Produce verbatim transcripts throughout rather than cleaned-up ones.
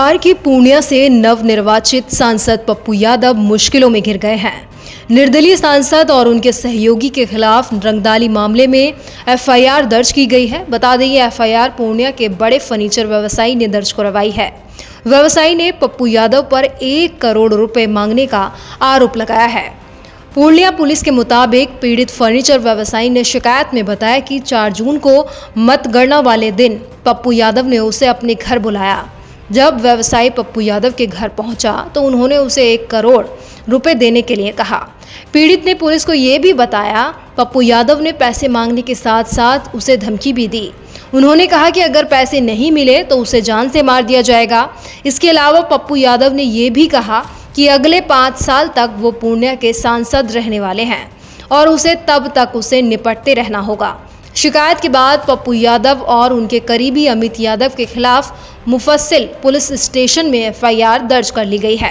बिहार के पूर्णिया से नवनिर्वाचित सांसद पप्पू यादव मुश्किलों में घिर गए हैं। निर्दलीय सांसद और उनके सहयोगी के खिलाफ रंगदाली मामले में एफ आई आर दर्ज की गई है। बता दें ये एफ आई आर पूर्णिया के बड़े फर्नीचर व्यवसायी ने दर्ज करवाई है। व्यवसायी ने पप्पू यादव पर एक करोड़ रुपए मांगने का आरोप लगाया है। पूर्णिया पुलिस के मुताबिक पीड़ित फर्नीचर व्यवसायी ने शिकायत में बताया कि चार जून को मतगणना वाले दिन पप्पू यादव ने उसे अपने घर बुलाया। जब व्यवसायी पप्पू यादव के घर पहुंचा तो उन्होंने उसे एक करोड़ रुपए देने के लिए कहा। पीड़ित ने पुलिस को ये भी बताया पप्पू यादव ने पैसे मांगने के साथ साथ उसे धमकी भी दी। उन्होंने कहा कि अगर पैसे नहीं मिले तो उसे जान से मार दिया जाएगा। इसके अलावा पप्पू यादव ने ये भी कहा कि अगले पाँच साल तक वो पूर्णिया के सांसद रहने वाले हैं और उसे तब तक उसे निपटते रहना होगा। शिकायत के बाद पप्पू यादव और उनके करीबी अमित यादव के खिलाफ मुफस्सिल पुलिस स्टेशन में एफ आई आर दर्ज कर ली गई है।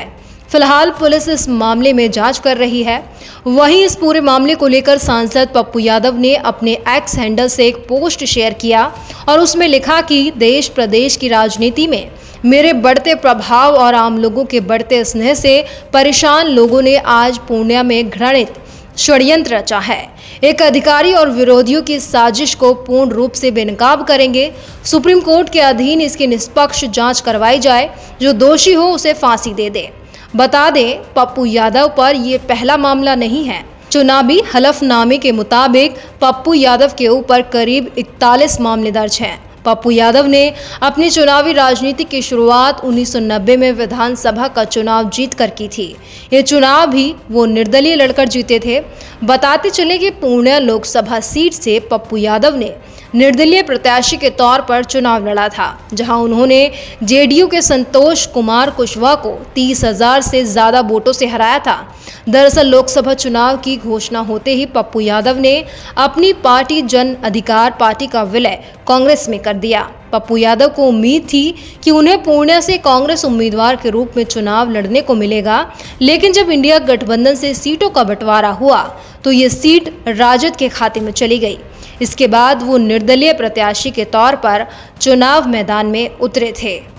फिलहाल पुलिस इस मामले में जांच कर रही है। वहीं इस पूरे मामले को लेकर सांसद पप्पू यादव ने अपने एक्स हैंडल से एक पोस्ट शेयर किया और उसमें लिखा कि देश प्रदेश की राजनीति में मेरे बढ़ते प्रभाव और आम लोगों के बढ़ते स्नेह से परेशान लोगों ने आज पूर्णिया में घृणित षड्यंत्र रचा है। एक अधिकारी और विरोधियों की साजिश को पूर्ण रूप से बेनकाब करेंगे। सुप्रीम कोर्ट के अधीन इसकी निष्पक्ष जांच करवाई जाए, जो दोषी हो उसे फांसी दे दे। बता दें पप्पू यादव पर ये पहला मामला नहीं है। चुनावी हलफनामे के मुताबिक पप्पू यादव के ऊपर करीब इकतालीस मामले दर्ज हैं। पप्पू यादव ने अपनी चुनावी राजनीति की शुरुआत उन्नीस सौ नब्बे में विधानसभा का चुनाव जीतकर की थी। ये चुनाव भी वो निर्दलीय लड़कर जीते थे। बताते चले कि पूर्णिया लोकसभा सीट से पप्पू यादव ने निर्दलीय प्रत्याशी के तौर पर चुनाव लड़ा था, जहां उन्होंने जे डी यू के संतोष कुमार कुशवाहा को तीस हजार से ज़्यादा वोटों से हराया था। दरअसल लोकसभा चुनाव की घोषणा होते ही पप्पू यादव ने अपनी पार्टी जन अधिकार पार्टी का विलय कांग्रेस में कर दिया। पप्पू यादव को उम्मीद थी कि उन्हें पूर्णिया से कांग्रेस उम्मीदवार के रूप में चुनाव लड़ने को मिलेगा, लेकिन जब इंडिया गठबंधन से सीटों का बंटवारा हुआ तो ये सीट राजद के खाते में चली गई। इसके बाद वो निर्दलीय प्रत्याशी के तौर पर चुनाव मैदान में उतरे थे।